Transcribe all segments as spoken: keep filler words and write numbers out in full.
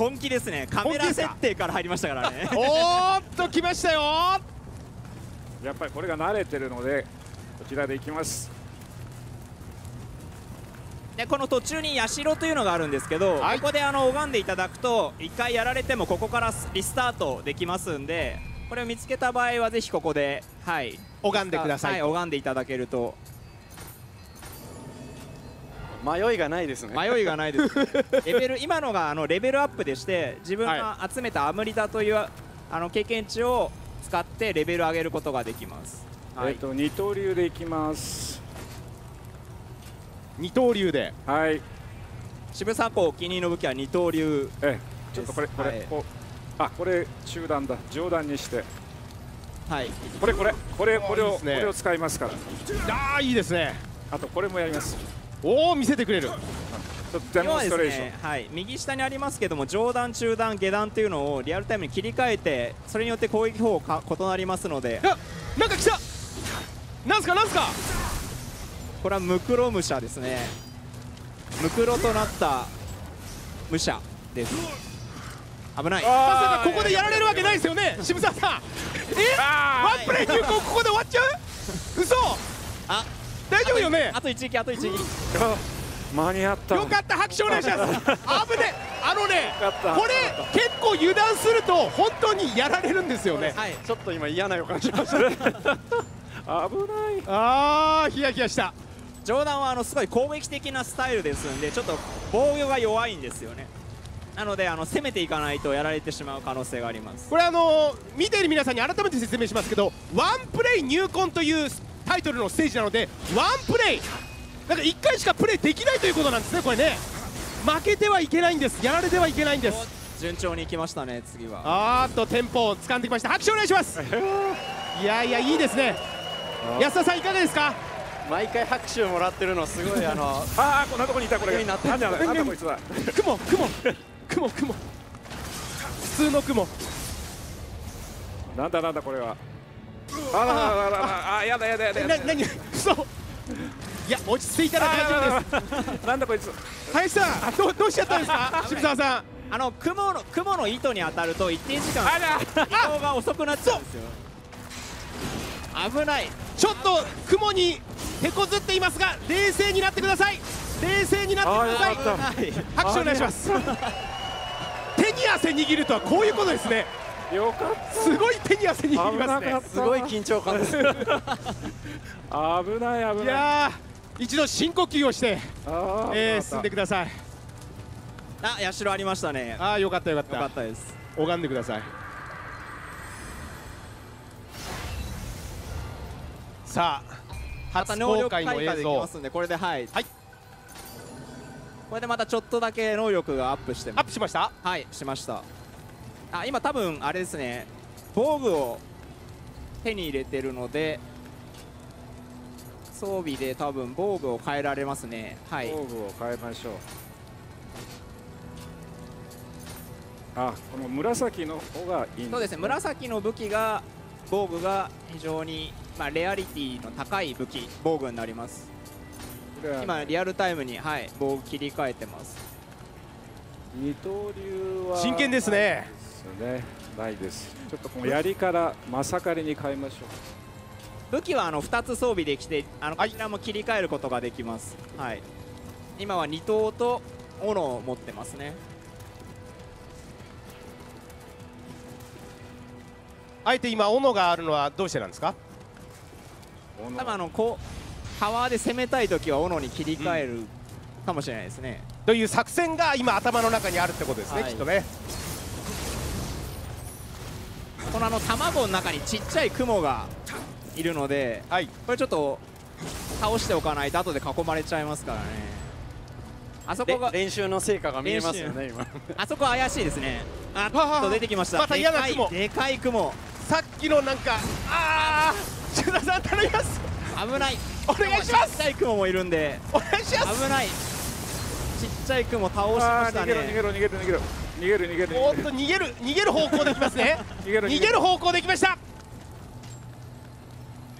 本気ですね。カメラ設定から入りましたからね。おっと来ましたよ。やっぱりこれが慣れてるのでこちらでいきます。でこの途中に社というのがあるんですけど、はい、ここであの拝んでいただくといっかいやられてもここからリスタートできますんで、これを見つけた場合はぜひここで、はい、拝んでください、はい、拝んでいただけると迷いがないですね。迷いがないです、ね、レベル今のがあのレベルアップでして、自分が集めたアムリタというあの経験値を使ってレベル上げることができます、はい、えっと二刀流でいきます。二刀流で、はい、渋沢湖お気に入りの武器は二刀流、ええ、ちょっとこれこれ、はい、こうあこれ中段だ、上段にして、はい、これこれこれこれをこれを使いますから。ああいいですね。あとこれもやります。おお見せてくれる。ちょっとデモンストレーション、今はですね、はい、右下にありますけども、上段中段下段というのをリアルタイムに切り替えて、それによって攻撃方法が異なりますので。あなんか来た。なんすかなんすか。これはムクロ武者ですね。ムクロとなった武者です。危ない。まさかここでやられるわけないですよね渋沢さん。えワンプレイ休校ここで終わっちゃう。嘘。あ大丈夫よね。あと一撃あと一撃。間に合った。よかった。拍手お願いします。危ね。あのねこれ結構油断すると本当にやられるんですよね。はい、ちょっと今嫌な予感しました。危ない。ああヒヤヒヤした。上段はあのすごい攻撃的なスタイルですんで、ちょっと防御が弱いんですよね。なのであの攻めていかないとやられてしまう可能性があります。これあの見ている皆さんに改めて説明しますけど、ワンプレイ入魂というタイトルのステージなので、ワンプレイなんかいっかいしかプレイできないということなんですね。これね負けてはいけないんです。やられてはいけないんです。順調にいきましたね。次はあーっとテンポを掴んできました。拍手お願いします。いやいやいいですね。安田さんいかがですか。毎回拍手もらってるのすごいあのああこんなとこにいた。これなんだなんだこいつは。雲雲雲雲普通の雲なんだなんだこれは。あらららあやだやだやだ。な何嘘。いや落ち着いたら大丈夫です。なんだこいつ。林さんどうどうしちゃったんですか渋沢さん。あの雲の雲の糸に当たると一定時間移動が遅くなっちゃうんですよ。危ない。ちょっと雲に手こずっていますが冷静になってください。冷静になってください。拍手お願いします。手に汗握るとはこういうことですね。よかった。すごい手に汗握りますね。すごい緊張感です。危ない危ない。いや一度深呼吸をして進んでください。あ社ありましたね。あよかったよかった。よかったです。拝んでください。さあ初公開の映像。これではい。はい。これでまたちょっとだけ能力がアップしてます。アップしました？はいしました。あ今多分あれですね、防具を手に入れてるので装備で多分防具を変えられますね。はい防具を変えましょう。あこの紫の方がいいんですね。そうですね紫の武器が防具が非常に、まあ、レアリティの高い武器防具になります。今リアルタイムに、はい、防具切り替えてます。二刀流は真剣ですね。ね、ないです。ちょっとこの槍からまさかりに変えましょう。武器はあのふたつ装備できて、あのこちらも切り替えることができます。はい。今は二刀と斧を持ってますね。あえて今斧があるのはどうしてなんですか？多分あのこうパワーで攻めたいときは斧に切り替える、うん、かもしれないですね。という作戦が今頭の中にあるってことですね。はい、きっとね。このあの卵の中にちっちゃい雲がいるので、はい、これちょっと倒しておかないと後で囲まれちゃいますからね。あそこが練習の成果が見えますよね今。あそこ怪しいですね。あっと出てきました。また嫌な雲。でかい雲。さっきのなんかああ中田さん頼みます。危ない。お願いします。ちっちゃい雲もいるんで。お願いします。危ない。ちっちゃい雲倒しましたね。逃げろ逃げろ逃げろ逃げろ。逃げる逃げるおっと逃げる逃げる方向できますね。逃げる逃げる方向できました。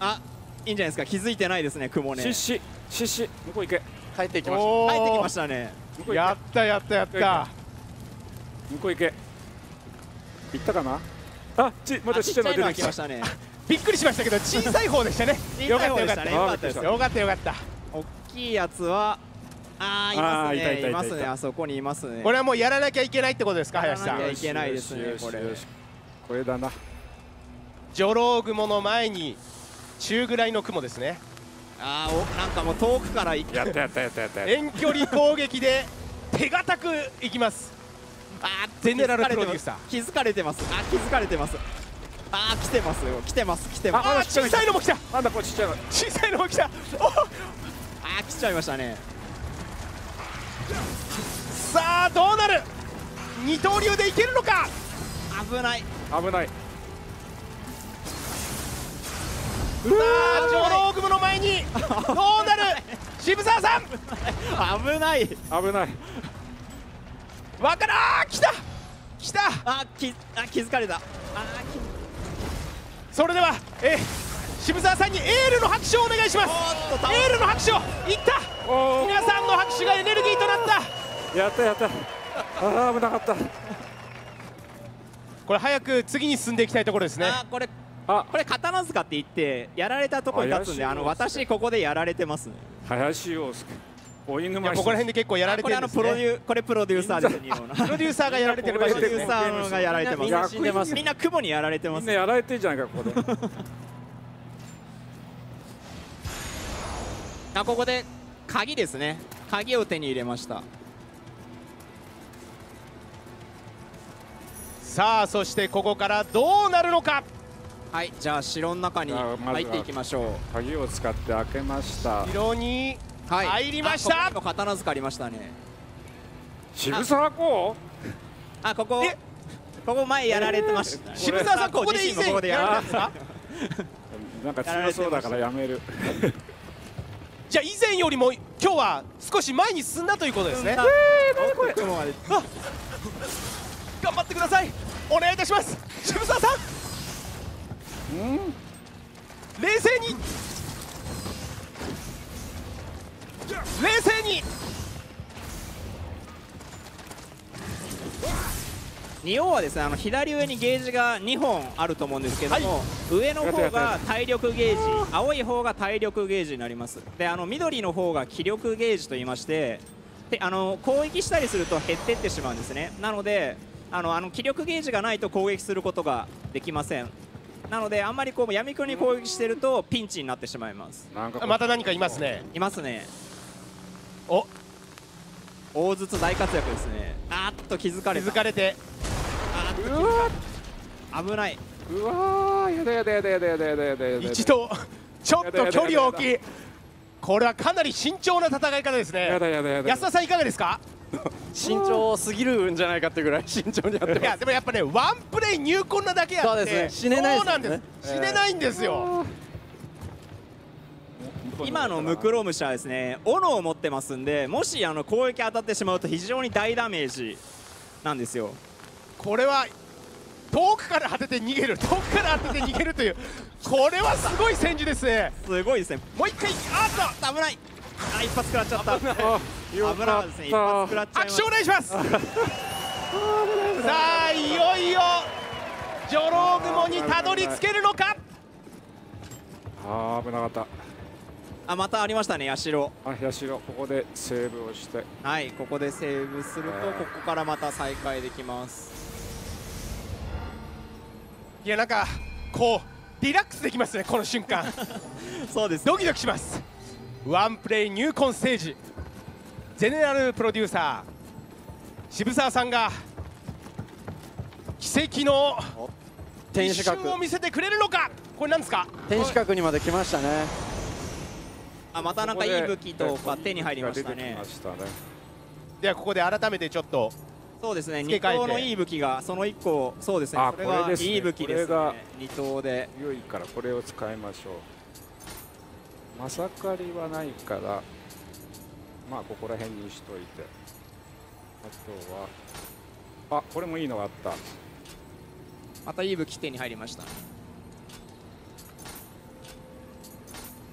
あいいんじゃないですか。気づいてないですね雲ね。シッシッシッシッ向こう行け。帰ってきました。帰ってきましたね。やったやったやった。向こう行け。行ったかな。あっち、またちっちゃいの出てきましたね。びっくりしましたけど、小さい方でしたね。よかったよかったよかったよかったよかった。大きいやつは。ああ、いますね。いますね。あそこにいますね。これはもうやらなきゃいけないってことですか、林さん。いけないですね。これ。これだな。ジョロウグモの前に。中ぐらいの雲ですね。ああ、なんかもう遠くから行く。やったやったやったやった。遠距離攻撃で手堅くいきます。あー、ゼネラルプロデューサー。気づかれてます。あ、気づかれてます。あー、来てますよ。来てます。来てます。あ、小さいのも来た。なんだこれちっちゃいの。小さいのも来た。ああ、来ちゃいましたね。さあ、どうなる。二刀流でいけるのか。危ない。危ない。さあ、ジョロウグモの前にどうなる。渋沢さん、危ない、危ない。わからー、来た来た。あき、あ、気づかれた。あ、それでは、え渋沢さんにエールの拍手をお願いします。エールの拍手を。いった、皆さんの拍手がエネルギーとなった。やったやった。ああ、危なかった。これ早く次に進んでいきたいところですね。あ、これこれ刀塚って言ってやられたところに立つんで、あの私ここでやられてますね。林洋介、お犬前。ここら辺で結構やられてるんですね。これあのプロデュー、これプロデューサーです。プロデューサーがやられてる。プロデューサーがやられてます。みんな雲にやられてます。みんなやられてるじゃないかここで。あ、ここで鍵ですね。鍵を手に入れました。さあ、そしてここからどうなるのか。はい、じゃあ城の中に入っていきましょう。鍵を使って開けました。城に入りました。刀塚ありましたね。渋沢公、あ、ここここ前やられてました。渋沢さん、ここで以前やられてます。なんか強そうだからやめる。じゃあ以前よりも今日は少し前に進んだということですね。ええ、何これ。頑張ってください。お願いいたします、渋沢さん。うん、冷静に冷静に。仁王はですね、あの左上にゲージがにほんあると思うんですけども、はい、上の方が体力ゲージ、青い方が体力ゲージになります。で、あの緑の方が気力ゲージといいまして、で、あの攻撃したりすると減っていってしまうんですね。なのであのあの気力ゲージがないと攻撃することができません。なのであんまりこう闇雲に攻撃してるとピンチになってしまいます。また何かいますね。いますね。お、大筒大活躍ですね。あっと気づかれた。気づかれて、あっと気づかれ、危ない。うわー、やだやだやだやだやだやだやだやだ。一度ちょっと距離を置き、これはかなり慎重な戦い方ですね。やだやだやだ。安田さん、いかがですか。慎重すぎるんじゃないかってぐらい慎重にやってます。いや、でもやっぱね、ワンプレー入魂なだけあって、死ねないんですよ。今のムクロムシはですね、斧を持ってますんで、もしあの攻撃当たってしまうと非常に大ダメージなんですよ。これは遠くから当てて逃げる、遠くから当てて逃げるという、これはすごい戦術ですね。すごいですね。もう一回、あっと危ない、あ、一発食らっちゃった。危ないですね、一発食らっちゃいます。拍手お願いします。さあ、いよいよジョロウグモにたどり着けるのか。あ、危なかった。あ、またありましたね、社。あ、社、ここでセーブをして、はい、ここでセーブすると、ここからまた再開できます。いや、なんかこうリラックスできますね、この瞬間。そうです、ね、ドキドキします。ワンプレイ入魂ステージ、ゼネラルプロデューサー渋沢さんが奇跡の一瞬を見せてくれるのか。これなんですか。天守閣にまで来ましたね。あ、またなんかいい武器とか手に入りましたね。ではここで改めてちょっと、そうですね、に等のいい武器がそのいっこ、そうですね、これがいい武器ですね。に等で良いから、これを使いましょう。まさかりはないから、まあここら辺にしといて、あとは、あ、これもいいのがあった。またいい武器手に入りました。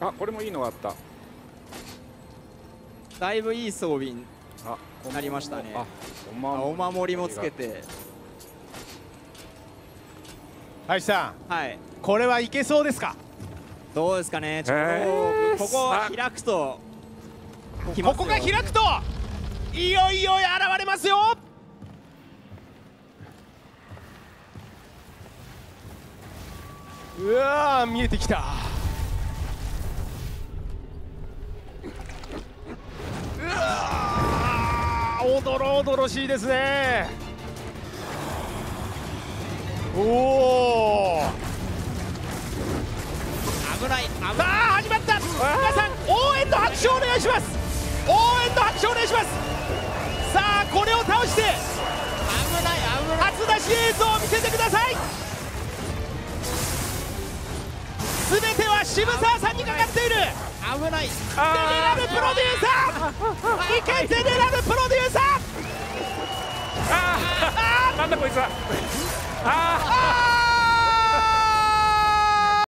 あ、これもいいのがあった。だいぶいい装備なりましたね。お守りもつけて。林さん、はい、これはいけそうですか。どうですかね。ちょっとここは開くと。ここが開くと。いよいよ現れますよ。うわー、見えてきた。うわー、おどろおどろしいですね。おお、危ない。ああ、始まった。皆さん応援の拍手をお願いします。応援の拍手をお願いします。さあ、これを倒して危ない危ない初出し映像を見せてください。全ては渋沢さんにかかっている。危ない。ゼネラルプロデューサー、いけ、ゼネラルプロデューサー。ああ、なんだこいつは。ああ